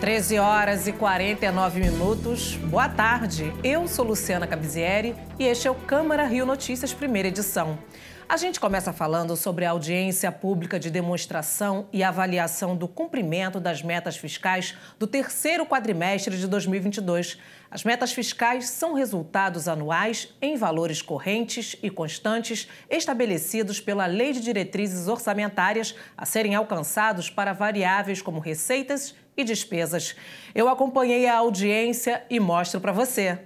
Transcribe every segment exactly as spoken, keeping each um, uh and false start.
treze horas e quarenta e nove minutos. Boa tarde. Eu sou Luciana Cavizieri e este é o Câmara Rio Notícias, primeira edição. A gente começa falando sobre a audiência pública de demonstração e avaliação do cumprimento das metas fiscais do terceiro quadrimestre de dois mil e vinte e dois. As metas fiscais são resultados anuais em valores correntes e constantes estabelecidos pela Lei de Diretrizes Orçamentárias a serem alcançados para variáveis como receitas e despesas. Eu acompanhei a audiência e mostro para você.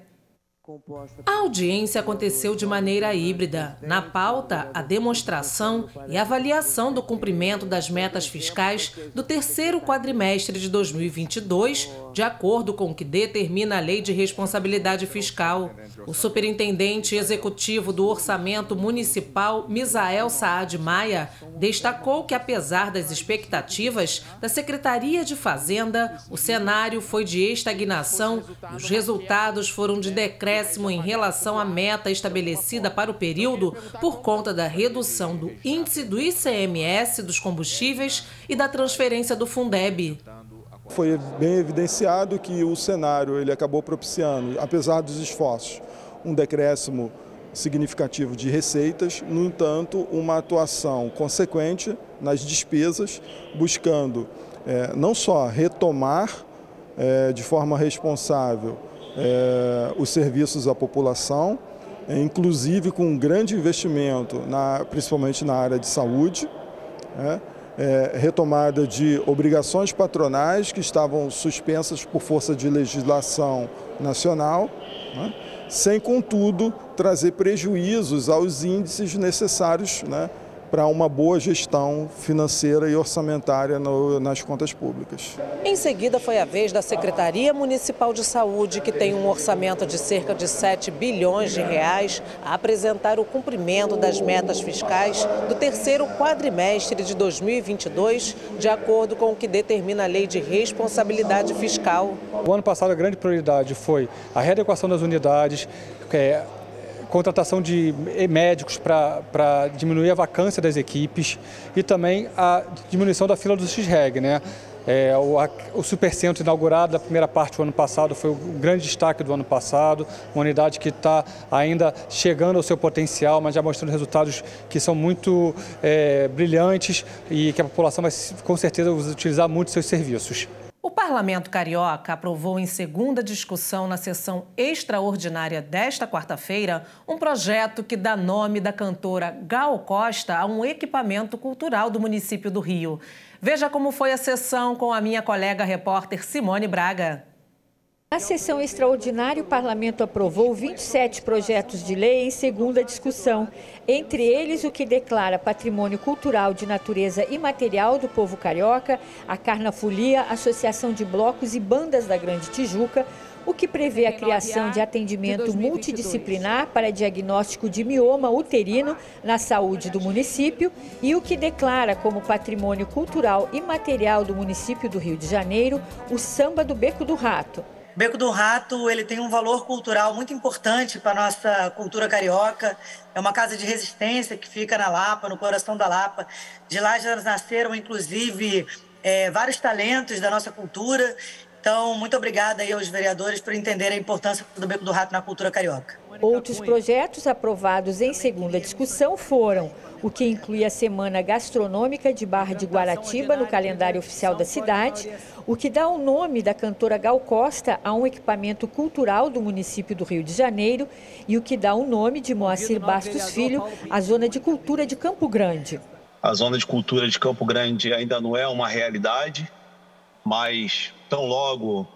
A audiência aconteceu de maneira híbrida. Na pauta, a demonstração e avaliação do cumprimento das metas fiscais do terceiro quadrimestre de dois mil e vinte e dois, de acordo com o que determina a Lei de Responsabilidade Fiscal. O superintendente executivo do Orçamento Municipal, Misael Saad Maia, destacou que, apesar das expectativas da Secretaria de Fazenda, o cenário foi de estagnação e os resultados foram de decréscimo em relação à meta estabelecida para o período por conta da redução do índice do I C M S dos combustíveis e da transferência do Fundeb. Foi bem evidenciado que o cenário ele acabou propiciando, apesar dos esforços, um decréscimo significativo de receitas, no entanto, uma atuação consequente nas despesas, buscando é, não só retomar é, de forma responsável É, os serviços à população, é, inclusive com um grande investimento, na, principalmente na área de saúde, né, é, retomada de obrigações patronais que estavam suspensas por força de legislação nacional, né, sem, contudo, trazer prejuízos aos índices necessários, né, para uma boa gestão financeira e orçamentária no, nas contas públicas. Em seguida, foi a vez da Secretaria Municipal de Saúde, que tem um orçamento de cerca de sete bilhões de reais, a apresentar o cumprimento das metas fiscais do terceiro quadrimestre de dois mil e vinte e dois, de acordo com o que determina a Lei de Responsabilidade Fiscal. O ano passado, a grande prioridade foi a readequação das unidades, que é... contratação de médicos para diminuir a vacância das equipes e também a diminuição da fila do X-R E G, né? É, o, a, o supercentro inaugurado da primeira parte do ano passado foi o grande destaque do ano passado, uma unidade que está ainda chegando ao seu potencial, mas já mostrando resultados que são muito é, brilhantes e que a população vai com certeza utilizar muito seus serviços. O Parlamento Carioca aprovou em segunda discussão na sessão extraordinária desta quarta-feira um projeto que dá nome da cantora Gal Costa a um equipamento cultural do município do Rio. Veja como foi a sessão com a minha colega repórter Simone Braga. Na sessão extraordinária, o Parlamento aprovou vinte e sete projetos de lei em segunda discussão, entre eles o que declara patrimônio cultural de natureza imaterial do povo carioca, a Carnafolia, associação de blocos e bandas da Grande Tijuca, o que prevê a criação de atendimento multidisciplinar para diagnóstico de mioma uterino na saúde do município e o que declara como patrimônio cultural imaterial do município do Rio de Janeiro o samba do Beco do Rato. Beco do Rato, ele tem um valor cultural muito importante para a nossa cultura carioca. É uma casa de resistência que fica na Lapa, no coração da Lapa. De lá já nasceram, inclusive, é, vários talentos da nossa cultura. Então, muito obrigada aí aos vereadores por entenderem a importância do Beco do Rato na cultura carioca. Outros projetos aprovados em segunda discussão foram o que inclui a Semana Gastronômica de Barra de Guaratiba no calendário oficial da cidade, o que dá o nome da cantora Gal Costa a um equipamento cultural do município do Rio de Janeiro e o que dá o nome de Moacir Bastos Filho à Zona de Cultura de Campo Grande. A Zona de Cultura de Campo Grande ainda não é uma realidade, mas tão logo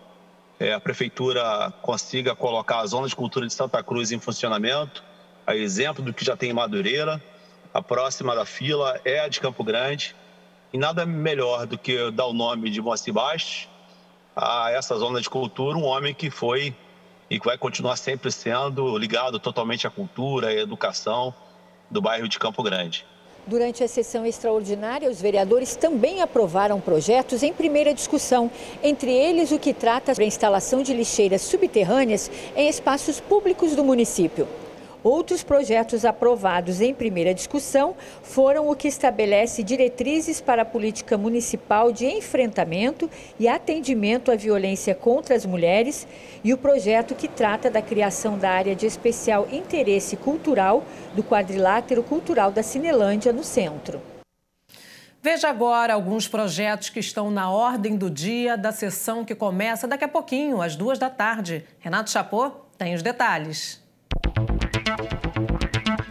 é, a Prefeitura consiga colocar a Zona de Cultura de Santa Cruz em funcionamento, a exemplo do que já tem em Madureira. A próxima da fila é a de Campo Grande e nada melhor do que dar o nome de Moacir Bastos a essa zona de cultura, um homem que foi e que vai continuar sempre sendo ligado totalmente à cultura e à educação do bairro de Campo Grande. Durante a sessão extraordinária, os vereadores também aprovaram projetos em primeira discussão, entre eles o que trata da instalação de lixeiras subterrâneas em espaços públicos do município. Outros projetos aprovados em primeira discussão foram o que estabelece diretrizes para a política municipal de enfrentamento e atendimento à violência contra as mulheres e o projeto que trata da criação da área de especial interesse cultural do Quadrilátero Cultural da Cinelândia, no centro. Veja agora alguns projetos que estão na ordem do dia da sessão que começa daqui a pouquinho, às duas da tarde. Renato Chapô tem os detalhes.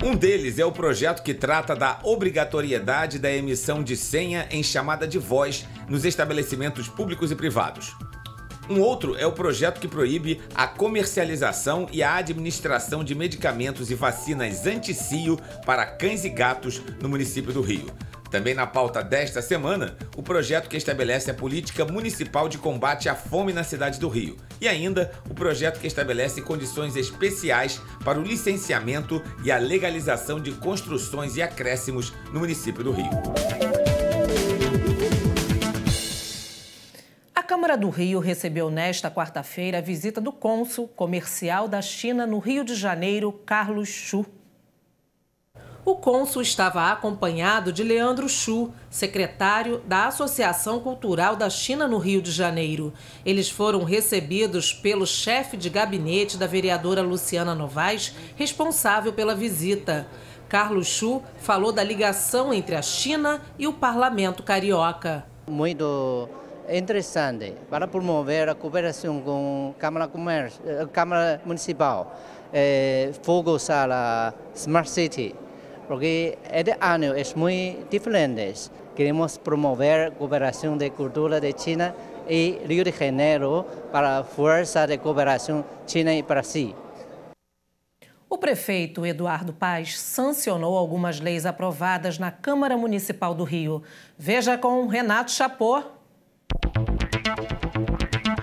Um deles é o projeto que trata da obrigatoriedade da emissão de senha em chamada de voz nos estabelecimentos públicos e privados. Um outro é o projeto que proíbe a comercialização e a administração de medicamentos e vacinas anti-cio para cães e gatos no município do Rio. Também na pauta desta semana, o projeto que estabelece a política municipal de combate à fome na cidade do Rio. E ainda, o projeto que estabelece condições especiais para o licenciamento e a legalização de construções e acréscimos no município do Rio. A Câmara do Rio recebeu nesta quarta-feira a visita do cônsul comercial da China no Rio de Janeiro, Carlos Xu. O cônsul estava acompanhado de Leandro Xu, secretário da Associação Cultural da China no Rio de Janeiro. Eles foram recebidos pelo chefe de gabinete da vereadora Luciana Novaes, responsável pela visita. Carlos Xu falou da ligação entre a China e o parlamento carioca. Muito interessante para promover a cooperação com a Câmara, Comércio, Câmara Municipal, eh, Fogo Sala Smart City. Porque este ano é muito diferente. Queremos promover a cooperação de cultura de China e Rio de Janeiro para a força de cooperação China e Brasil. O prefeito Eduardo Paes sancionou algumas leis aprovadas na Câmara Municipal do Rio. Veja com Renato Chapô.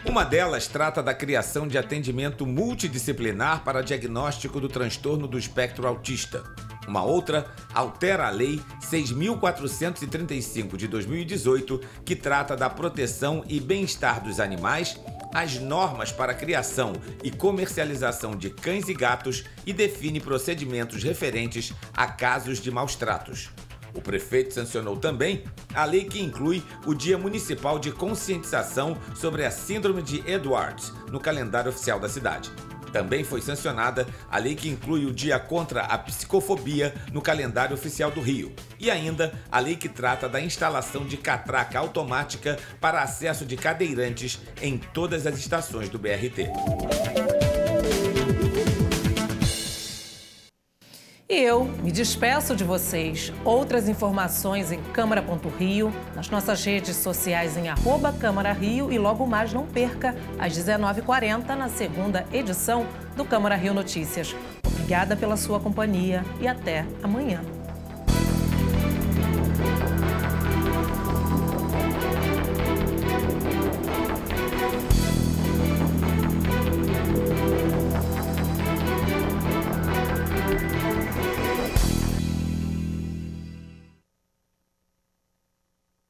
Uma delas trata da criação de atendimento multidisciplinar para diagnóstico do transtorno do espectro autista. Uma outra altera a Lei seis mil quatrocentos e trinta e cinco de dois mil e dezoito, que trata da proteção e bem-estar dos animais, as normas para a criação e comercialização de cães e gatos e define procedimentos referentes a casos de maus-tratos. O prefeito sancionou também a lei que inclui o Dia Municipal de Conscientização sobre a Síndrome de Edwards no calendário oficial da cidade. Também foi sancionada a lei que inclui o Dia contra a Psicofobia no calendário oficial do Rio. E ainda a lei que trata da instalação de catraca automática para acesso de cadeirantes em todas as estações do B R T. E eu me despeço de vocês. Outras informações em Câmara ponto Rio, nas nossas redes sociais em arroba Câmara Rio e logo mais não perca, às dezenove e quarenta, na segunda edição do Câmara Rio Notícias. Obrigada pela sua companhia e até amanhã.